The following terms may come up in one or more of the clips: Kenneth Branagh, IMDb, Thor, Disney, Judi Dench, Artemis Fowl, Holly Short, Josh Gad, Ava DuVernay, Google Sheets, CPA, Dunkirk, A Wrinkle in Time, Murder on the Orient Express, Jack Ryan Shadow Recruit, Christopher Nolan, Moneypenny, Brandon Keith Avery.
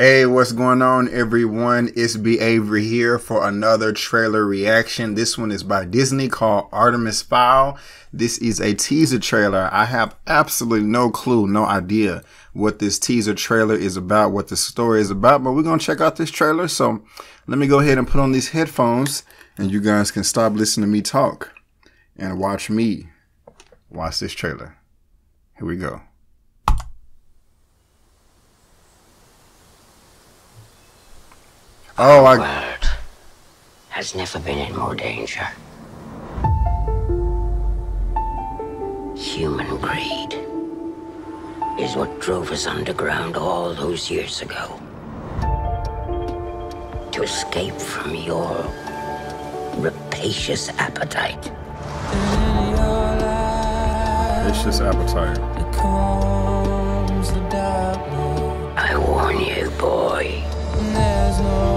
Hey, what's going on, everyone? It's B. Avery here for another trailer reaction. This one is by Disney, called Artemis Fowl. This is a teaser trailer. I have absolutely no clue, no idea what this teaser trailer is about, what the story is about, but we're going to check out this trailer. So let me go ahead and put on these headphones and you guys can stop listening to me talk and watch me watch this trailer. Here we go. Oh, the world has never been in more danger. Human greed is what drove us underground all those years ago. To escape from your rapacious appetite. Rapacious appetite. I warn you, boy. There's no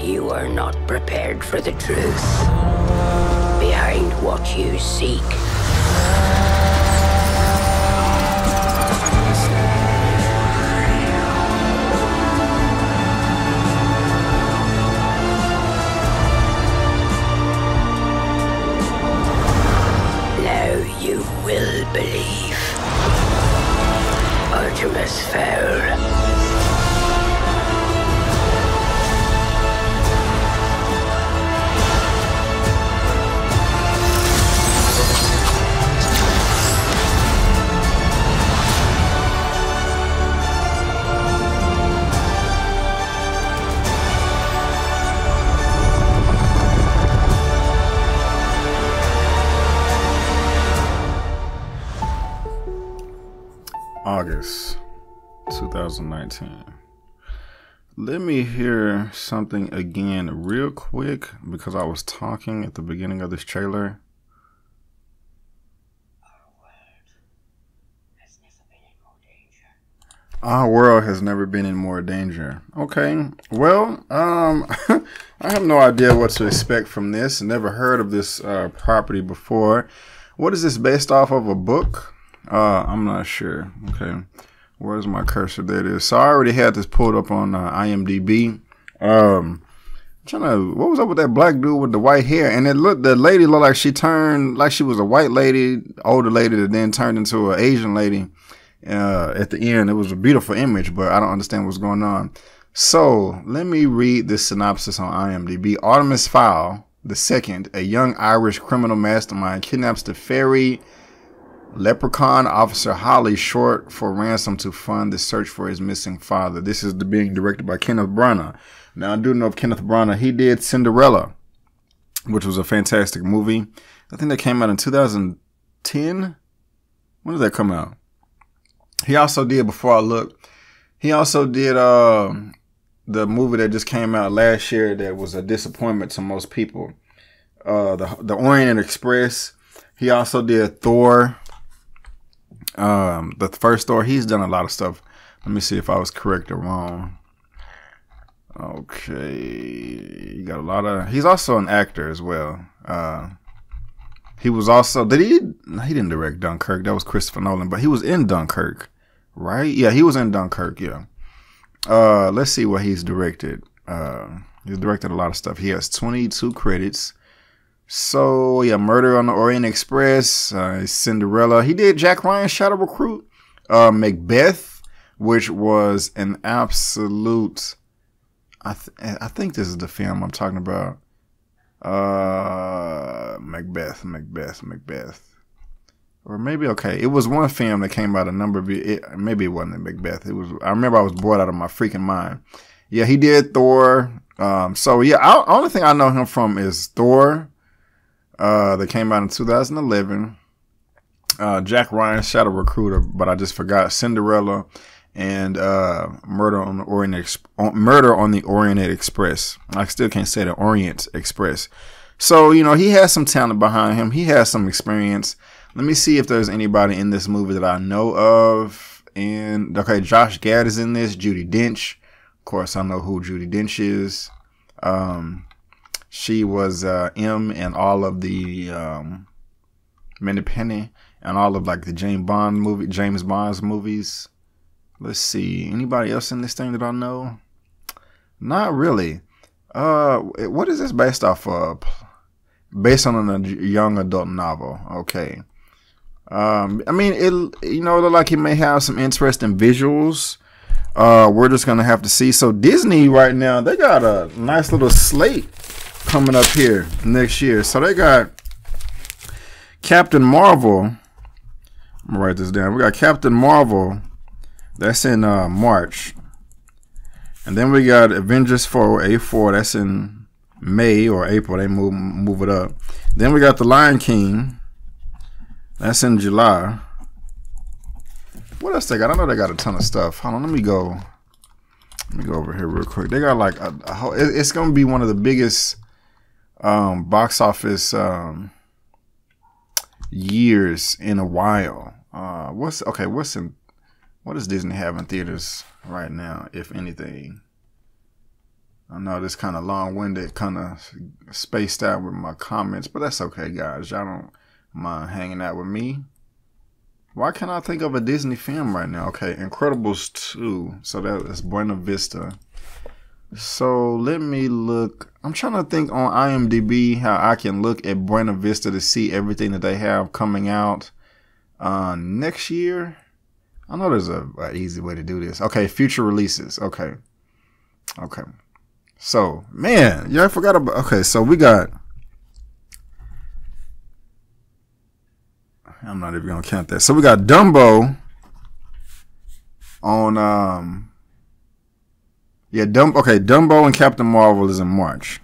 you are not prepared for the truth. Behind what you seek now you will believe. Artemis Fowl. August 2019. Let me hear something again real quick because I was talking at the beginning of this trailer. Our world has never been in more danger. Our world has never been in more danger. Okay. Well, I have no idea what to expect from this. Never heard of this property before. What is this based off of? A book? I'm not sure. Okay. Where's my cursor? There it is. So I already had this pulled up on IMDb. What was up with that black dude with the white hair? And the lady looked like she turned, like she was a white lady, older lady that then turned into an Asian lady at the end. It was a beautiful image, but I don't understand what's going on. So let me read this synopsis on IMDb. Artemis Fowl, the second, a young Irish criminal mastermind kidnaps the fairy leprechaun officer Holly Short for ransom to fund the search for his missing father. This is being directed by Kenneth Branagh. Now I do know of Kenneth Branagh. He did Cinderella, which was a fantastic movie. I think that came out in 2010. When did that come out? He also did, before I looked, he also did the movie that just came out last year that was a disappointment to most people. The Orient Express. He also did Thor. The first Thor. He's done a lot of stuff. Let me see if I was correct or wrong. Okay, you got a lot of. He's also an actor as well. He was also. Did he? No, he didn't direct Dunkirk. That was Christopher Nolan. But he was in Dunkirk, right? Yeah, he was in Dunkirk. Yeah. Let's see what he's directed. He's directed a lot of stuff. He has 22 credits. So yeah, Murder on the Orient Express, Cinderella. He did Jack Ryan Shadow Recruit, Macbeth, which was an absolute. I think this is the film I'm talking about. Macbeth, or maybe okay. It was one film that came out a number of years. Maybe it wasn't Macbeth. It was. I remember I was bored out of my freaking mind. Yeah, he did Thor. So yeah, only thing I know him from is Thor. That came out in 2011. Jack Ryan Shadow Recruiter, but I just forgot Cinderella and Murder on the Orient Express. I still can't say the Orient Express. So you know he has some talent behind him. He has some experience. Let me see if there's anybody in this movie that I know of. And okay, Josh Gad is in this. Judi Dench, of course, I know who Judi Dench is. She was M and all of the Moneypenny and all of like the James Bond's movies. Let's see. Anybody else in this thing that I know? Not really. What is this based off of? Based on a young adult novel. Okay. I mean, it look like it may have some interesting visuals. We're just gonna have to see. So Disney right now, they got a nice little slate coming up here next year. So they got Captain Marvel. I'm gonna write this down. We got Captain Marvel. That's in March. And then we got Avengers 4, A4. That's in May or April. They move it up. Then we got The Lion King. That's in July. What else they got? I know they got a ton of stuff. Hold on, let me go over here real quick. They got like a whole, it's gonna be one of the biggest box office years in a while. What does Disney have in theaters right now, if anything? I know this kind of long-winded, kind of spaced out with my comments, but that's okay, guys. Y'all don't mind hanging out with me. Why can't I think of a Disney film right now? Okay, Incredibles 2. So that is Buena Vista. So let me look. I'm trying to think on IMDb how I can look at Buena Vista to see everything that they have coming out next year. I know there's an easy way to do this. Okay, future releases. Okay. Okay. So, man, yeah, I forgot about... Okay, so we got... I'm not even going to count that. So we got Dumbo on... Dumbo and Captain Marvel is in March.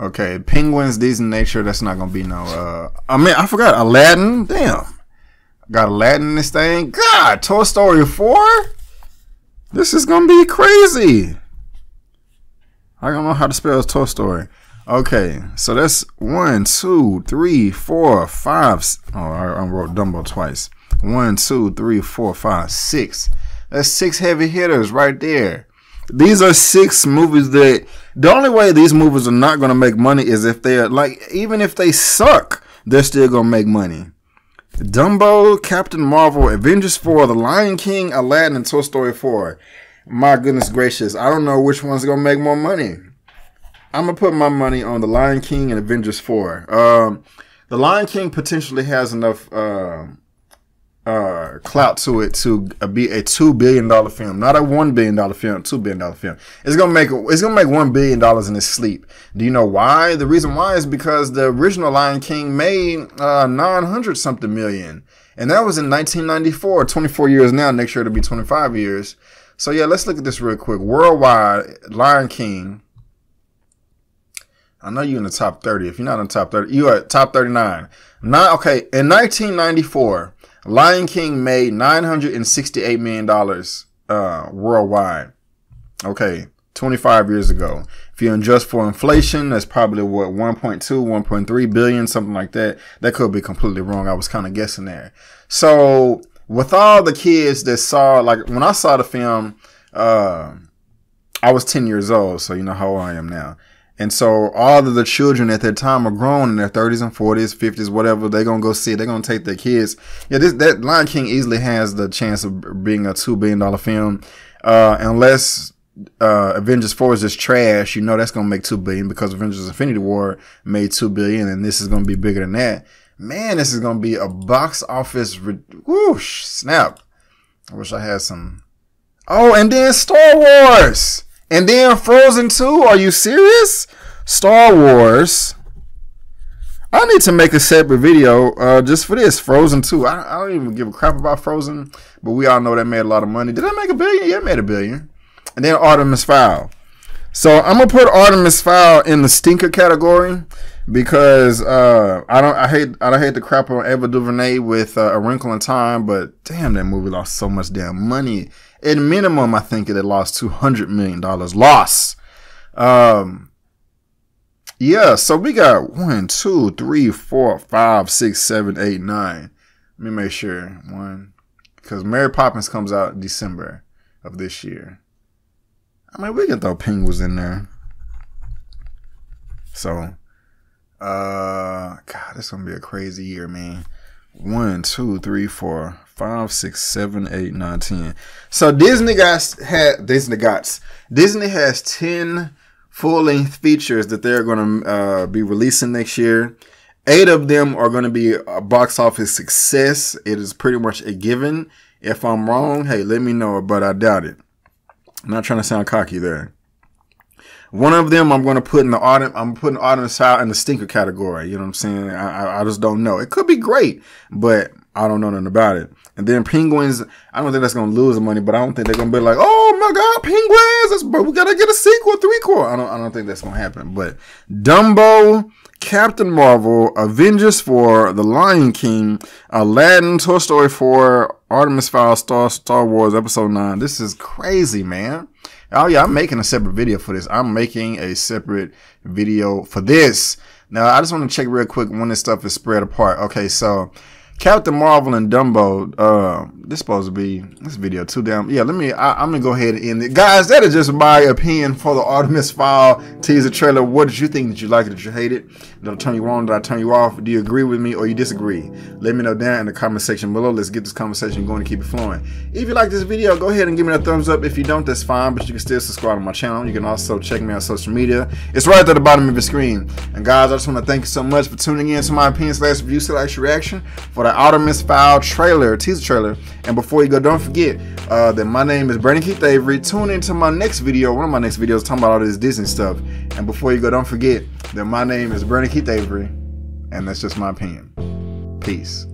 Okay, Penguins, These in Nature, that's not going to be no... I forgot Aladdin. Damn. Got Aladdin in this thing. God, Toy Story 4? This is going to be crazy. I don't know how to spell Toy Story. Okay, so that's 1, 2, 3, 4, 5. Oh, I wrote Dumbo twice. 1, 2, 3, 4, 5, 6. That's 6 heavy hitters right there. These are 6 movies that the only way these movies are not going to make money is if they're like, even if they suck, they're still going to make money. Dumbo, Captain Marvel, Avengers 4, The Lion King, Aladdin, and Toy Story 4. My goodness gracious, I don't know which one's going to make more money. I'm going to put my money on The Lion King and Avengers 4. The Lion King potentially has enough clout to it to be a $2 billion film. Not a $1 billion film, $2 billion film. It's gonna make $1 billion in its sleep. Do you know why? The reason why is because the original Lion King made 900-something million. And that was in 1994, 24 years now. Next year it'll be 25 years. So, yeah, let's look at this real quick. Worldwide, Lion King. I know you're in the top 30. If you're not in the top 30, you are at top 39. Okay, in 1994, Lion King made $968 million worldwide. Okay, 25 years ago. If you adjust for inflation, that's probably, what, 1.2, 1.3 billion, something like that. That could be completely wrong. I was kind of guessing there. So, with all the kids that saw, like, when I saw the film, I was 10 years old, so you know how old I am now. And so all of the children at that time are grown in their 30s and 40s, 50s, whatever. They're going to go see it. They're going to take their kids. Yeah, that Lion King easily has the chance of being a $2 billion film. Unless Avengers 4 is just trash, you know that's going to make $2 billion because Avengers Infinity War made $2 billion, and this is going to be bigger than that. Man, this is going to be a box office. Whoosh, snap. I wish I had some. Oh, and then Star Wars. And then Frozen 2? Are you serious? Star Wars. I need to make a separate video just for this. Frozen 2. I don't even give a crap about Frozen. But we all know that made a lot of money. Did that make $1 billion? Yeah, it made $1 billion. And then Artemis Fowl. So I'm going to put Artemis Fowl in the stinker category. Because I hate the crap on Ava DuVernay with A Wrinkle in Time, but damn, that movie lost so much damn money. At minimum, I think it had lost $200 million loss. Yeah, so we got 1, 2, 3, 4, 5, 6, 7, 8, 9. Let me make sure because Mary Poppins comes out in December of this year. I mean, we can throw Penguins in there. So. God, it's gonna be a crazy year, man. 1, 2, 3, 4, 5, 6, 7, 8, 9, 10. So Disney has 10 full-length features that they're going to be releasing next year. 8 of them are going to be a box office success. It is pretty much a given. If I'm wrong, hey, let me know, but I doubt it. I'm not trying to sound cocky there. One of them I'm going to put in the Artemis Fowl in the stinker category. You know what I'm saying? I just don't know. It could be great, but I don't know nothing about it. And then Penguins, I don't think that's going to lose money, but I don't think they're going to be like, oh my God, Penguins, but we got to get a sequel, three-core. I don't think that's going to happen. But Dumbo, Captain Marvel, Avengers 4, The Lion King, Aladdin, Toy Story 4, Artemis Fowl, Star Wars Episode 9. This is crazy, man. Oh yeah, I'm making a separate video for this. I'm making a separate video for this. Now, I just want to check real quick when this stuff is spread apart. Okay, so Captain Marvel and Dumbo. This supposed to be this video too damn. Yeah, let me. I'm gonna go ahead and end it, guys. That is just my opinion for the Artemis Fowl teaser trailer. What did you think? Did you like it? Did you hate it? Did I turn you on? Did I turn you off? Do you agree with me or you disagree? Let me know down in the comment section below. Let's get this conversation going and keep it flowing. If you like this video, go ahead and give me a thumbs up. If you don't, that's fine, but you can still subscribe to my channel. You can also check me on social media. It's right at the bottom of your screen. And guys, I just want to thank you so much for tuning in to my opinion/review/reaction for the Artemis Fowl trailer, teaser trailer. And before you go, don't forget that my name is Brandon Keith Avery. Tune into my next video, one of my next videos, talking about all this Disney stuff. And before you go, don't forget that my name is Brandon Keith Avery, and that's just my opinion. Peace.